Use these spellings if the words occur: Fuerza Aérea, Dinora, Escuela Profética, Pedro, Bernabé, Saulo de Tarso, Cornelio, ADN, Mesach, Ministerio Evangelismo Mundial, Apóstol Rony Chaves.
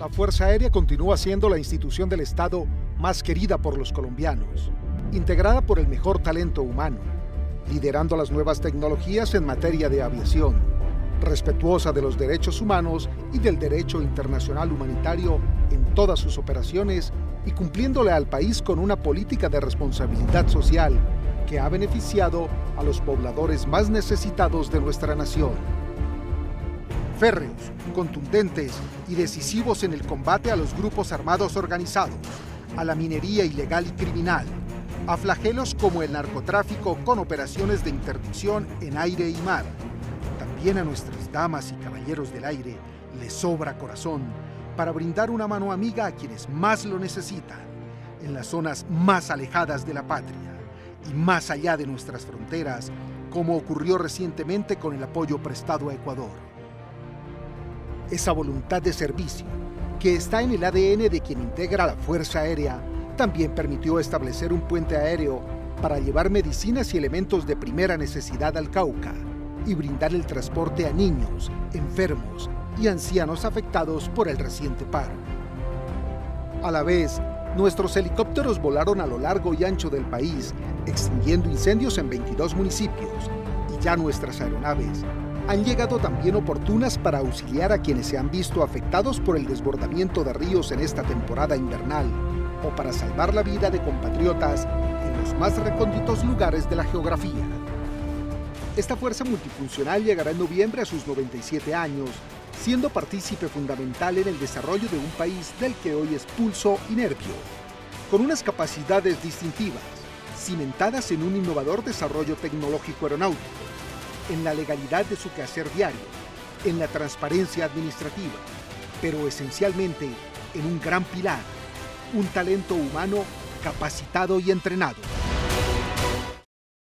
La Fuerza Aérea continúa siendo la institución del Estado más querida por los colombianos, integrada por el mejor talento humano, liderando las nuevas tecnologías en materia de aviación, respetuosa de los derechos humanos y del derecho internacional humanitario en todas sus operaciones y cumpliéndole al país con una política de responsabilidad social que ha beneficiado a los pobladores más necesitados de nuestra nación. Férreos, contundentes y decisivos en el combate a los grupos armados organizados, a la minería ilegal y criminal, a flagelos como el narcotráfico con operaciones de interdicción en aire y mar. También a nuestras damas y caballeros del aire les sobra corazón para brindar una mano amiga a quienes más lo necesitan, en las zonas más alejadas de la patria y más allá de nuestras fronteras, como ocurrió recientemente con el apoyo prestado a Ecuador. Esa voluntad de servicio, que está en el ADN de quien integra la Fuerza Aérea, también permitió establecer un puente aéreo para llevar medicinas y elementos de primera necesidad al Cauca y brindar el transporte a niños, enfermos y ancianos afectados por el reciente paro. A la vez, nuestros helicópteros volaron a lo largo y ancho del país, extinguiendo incendios en 22 municipios, y ya nuestras aeronaves han llegado también oportunas para auxiliar a quienes se han visto afectados por el desbordamiento de ríos en esta temporada invernal o para salvar la vida de compatriotas en los más recónditos lugares de la geografía. Esta fuerza multifuncional llegará en noviembre a sus 97 años, siendo partícipe fundamental en el desarrollo de un país del que hoy es pulso y nervio, con unas capacidades distintivas, cimentadas en un innovador desarrollo tecnológico aeronáutico, en la legalidad de su quehacer diario, en la transparencia administrativa, pero esencialmente en un gran pilar, un talento humano capacitado y entrenado.